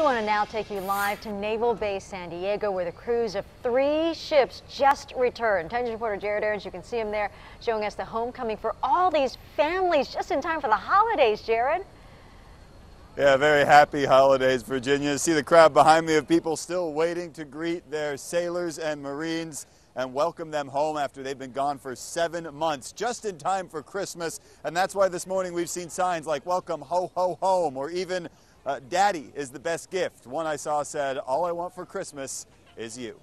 We want to now take you live to Naval Base San Diego, where the crews of three ships just returned. Television reporter Jared Ahrens, you can see him there, showing us the homecoming for all these families just in time for the holidays, Jared. Yeah, very happy holidays, Virginia. See the crowd behind me of people still waiting to greet their sailors and Marines and welcome them home after they've been gone for 7 months, just in time for Christmas. And that's why this morning we've seen signs like "Welcome Ho Ho Home" or even "Daddy is the best gift." One I saw said, "All I want for Christmas is you."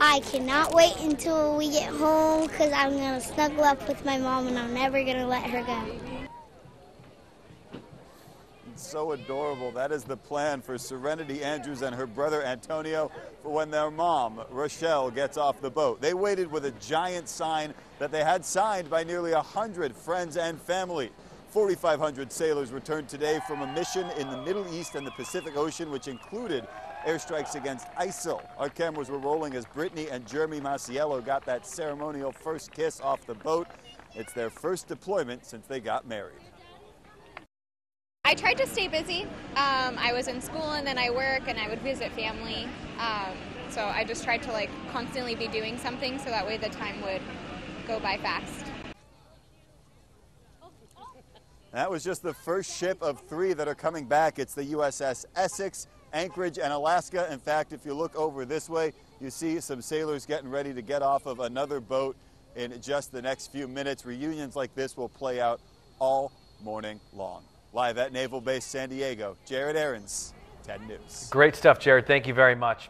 I cannot wait until we get home because I'm going to snuggle up with my mom and I'm never going to let her go. So adorable. That is the plan for Serenity Andrews and her brother Antonio for when their mom, Rochelle, gets off the boat. They waited with a giant sign that they had signed by nearly 100 friends and family. 4,500 sailors returned today from a mission in the Middle East and the Pacific Ocean, which included airstrikes against ISIL. Our cameras were rolling as Brittany and Jeremy Masiello got that ceremonial first kiss off the boat. It's their first deployment since they got married. I tried to stay busy. I was in school and then I work and I would visit family. So I just tried to like constantly be doing something so that way the time would go by fast. That was just the first ship of three that are coming back. It's the USS Essex, Anchorage, and Alaska. In fact, if you look over this way, you see some sailors getting ready to get off of another boat in just the next few minutes. Reunions like this will play out all morning long. Live at Naval Base San Diego, Jared Ahrens, 10 News. Great stuff, Jared. Thank you very much.